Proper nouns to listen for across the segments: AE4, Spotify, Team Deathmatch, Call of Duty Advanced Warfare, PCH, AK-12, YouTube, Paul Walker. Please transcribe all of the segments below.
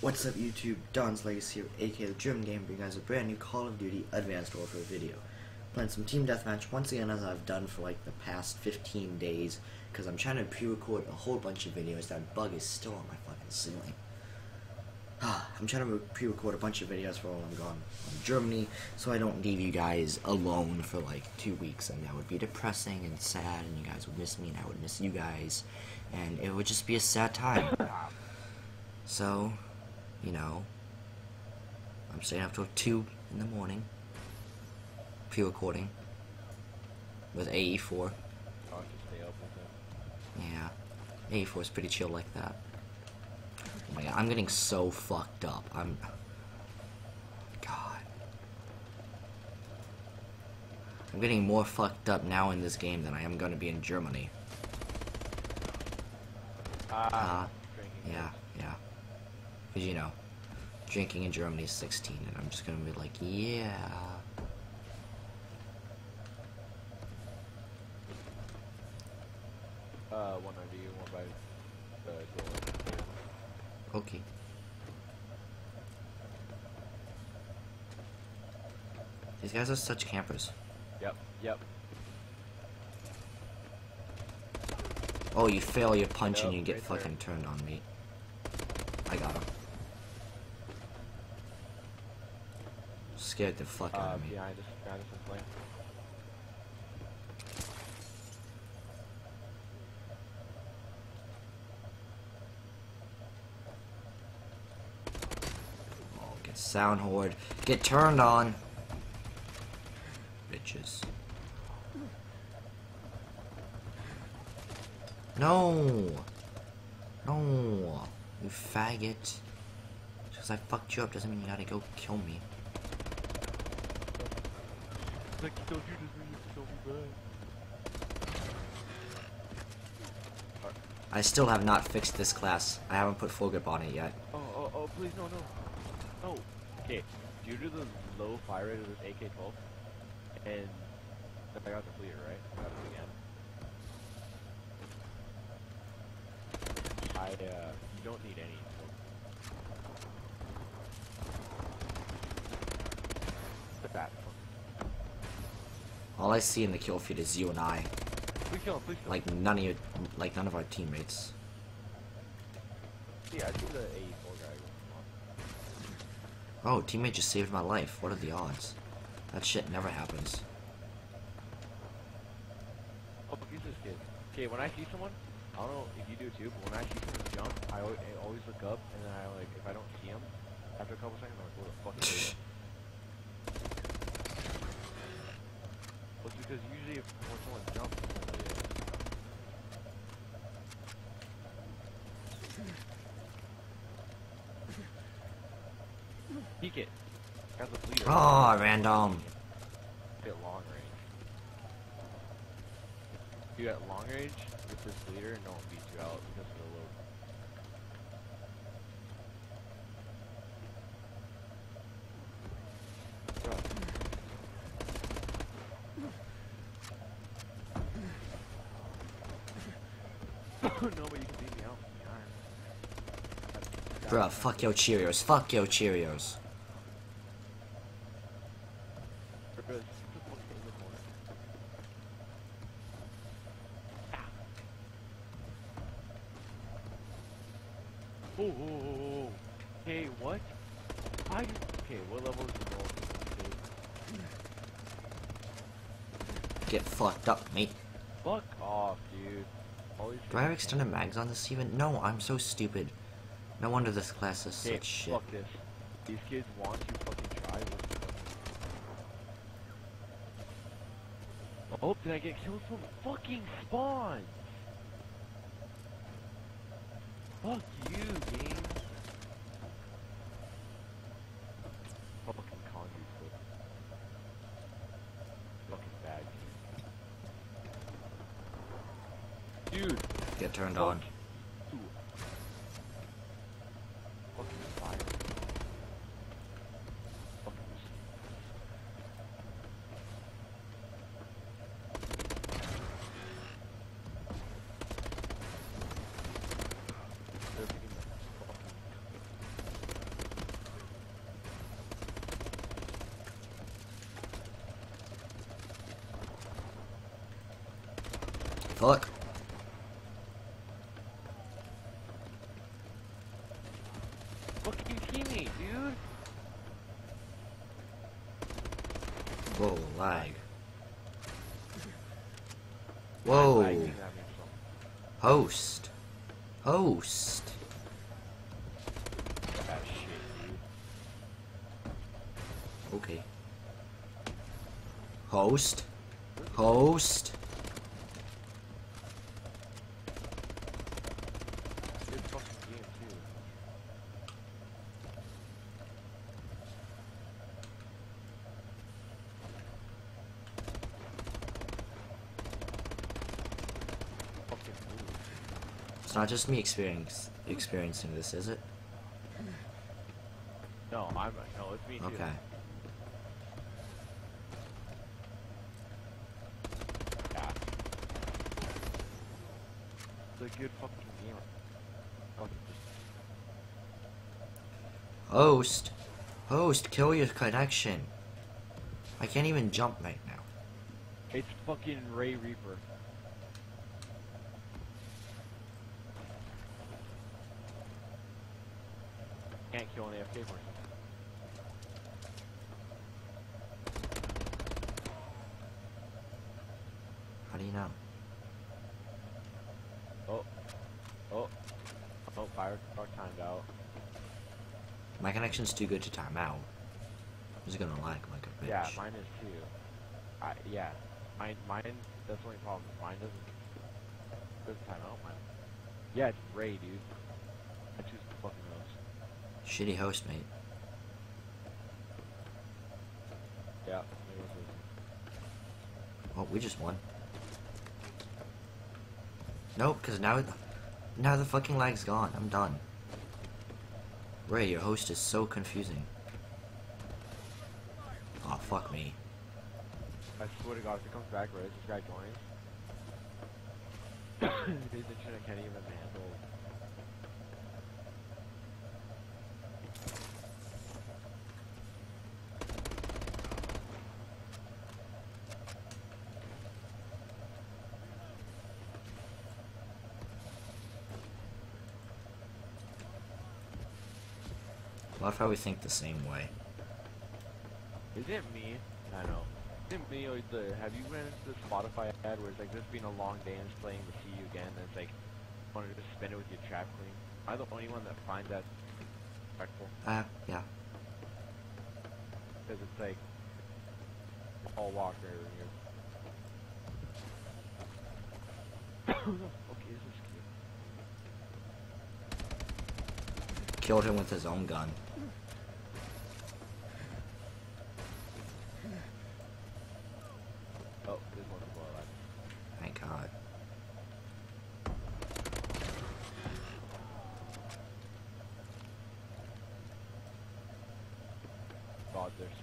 What's up YouTube, Don's Legacy of AK the German Game, bringing you guys a brand new Call of Duty Advanced Warfare video. Playing some Team Deathmatch once again, as I've done for like the past 15 days, because I'm trying to pre-record a whole bunch of videos. That bug is still on my fucking ceiling. I'm trying to pre-record a bunch of videos for while I'm gone from Germany, so I don't leave you guys alone for like 2 weeks, and that would be depressing and sad, and you guys would miss me, and I would miss you guys, and it would just be a sad time. So, you know, I'm staying up till 2 in the morning, pre-recording, with AE4. Yeah, AE4 is pretty chill like that. Oh my god, I'm getting so fucked up. God. I'm getting more fucked up now in this game than I am gonna be in Germany. Yeah. Because, you know, drinking in Germany is 16, and I'm just gonna be like, yeah. One ID, one by the okay. These guys are such campers. Yep. Oh, you fail your punch and you get fucking turned on me. I got him. Scared the fuck out of me. Yeah, I just play. Oh, get sound horde. Get turned on. Bitches. No. You faggot. Just because I fucked you up doesn't mean you gotta go kill me. I still have not fixed this class. I haven't put full grip on it yet. Oh, please, no. Okay, due to the low fire rate of this AK-12, and I got the clear, right? I got it again. You don't need any. Look at that. All I see in the kill feed is you and I. Please kill him, please kill. Like none of our teammates. Yeah, I see the AE4 guy. Oh, teammate just saved my life. What are the odds? That shit never happens. Oh, he's this kid. Okay, when I see someone, I don't know if you do too, but when I see someone jump, I always look up, and then I like, if I don't see him, after a couple seconds, I'm like, what the fuck is that? Well, it's because usually when someone jumps, peek it. Got the bleeder. Oh, random. Hit long range. Dude, at long range, with this leader, no one beats you out because of the load. No, but you can beat me out. Bruh, fuck your Cheerios. Oh. Hey, what? Okay, what level is the goal? Get fucked up, mate. Fuck off, dude. Do I have extended mags on this even? No, I'm so stupid. No wonder this class is such shit. Fuck this. These kids want to fucking try. Oh, did I get killed from fucking spawn? Fuck you, game. Fucking conduit. Fucking bad. Dude. Get turned on. Ooh. Fucking fire. fuck? Fucking teammate, dude! Whoa, lag. Whoa! Host! Host! Okay. Host? Host? It's not just me experiencing this, is it? No, no, it's me too. Okay. It's a good fucking game. Host! Host, kill your connection! I can't even jump right now. It's fucking Ray Reaper. Can't kill an AFK person. How do you know? Oh. Oh. Oh, fire truck timed out. My connection's too good to time out. It's gonna lag like a bitch. Yeah, mine is too. Yeah. Mine, that's the only problem. Mine doesn't time out, mine. Yeah, it's Ray, dude. I choose the fucking host. Shitty host, mate. Yeah. Oh, we just won. Nope, because now the fucking lag's gone. I'm done. Ray, your host is so confusing. Aw, oh, fuck me. I swear to God, if it comes back, Ray, this guy joins. He's a chin, I can't even handle. I love how we think the same way. Is it me? I know. Is it me or the... Have you ran into the Spotify ad where it's like, this being a long day and it's playing the See You Again, and it's like, wanted to spend it with your trap queen? Am I the only one that finds that respectful? Yeah. Because it's like... Paul Walker here. Okay, this is cute. Killed him with his own gun. Oh, there's one more alive. Thank God. God, there's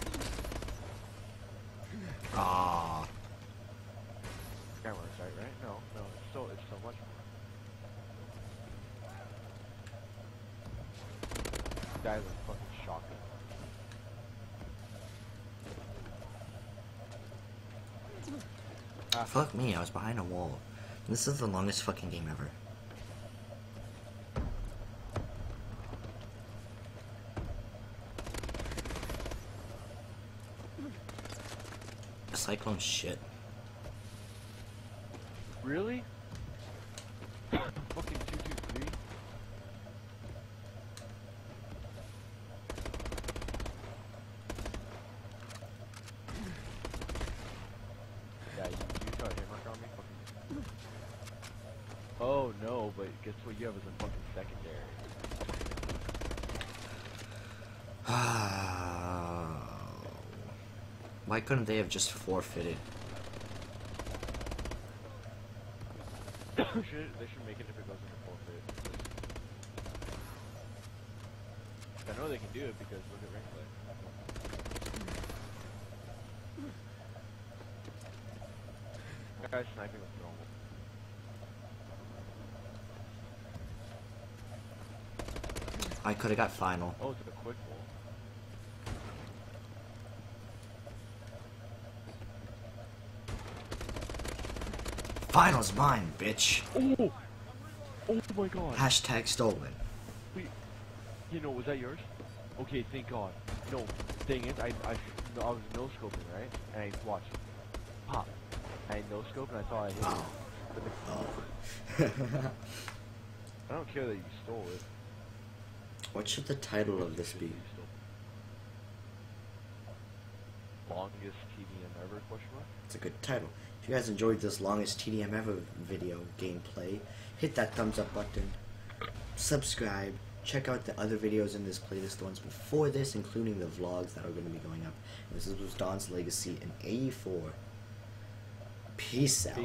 something. Ah. Camera's right, right? No, it's so much more. Guys are fucking shocking. Fuck me, I was behind a wall. This is the longest fucking game ever. Cyclone shit. Really? Fucking 223? Oh no, but guess what you have is a fucking secondary. Why couldn't they have just forfeited? They should make it if it goes into forfeit. I know they can do it because look at ring play. That guy's sniping with normal. I could have got final. Oh, to the quick roll. Final's mine, bitch. Oh, oh my God. Hashtag stolen. Wait. You know, was that yours? Okay, thank God. No, thing is, I was no scoping, right? And I watched it pop. I had no scope, and I thought I hit it. Oh. I don't care that you stole it. What should the title of this be? Longest TDM ever? Question mark. It's a good title. If you guys enjoyed this longest TDM ever video gameplay, hit that thumbs up button. Subscribe. Check out the other videos in this playlist, the ones before this, including the vlogs that are going to be going up. This was Don's Legacy and AE4. Peace out.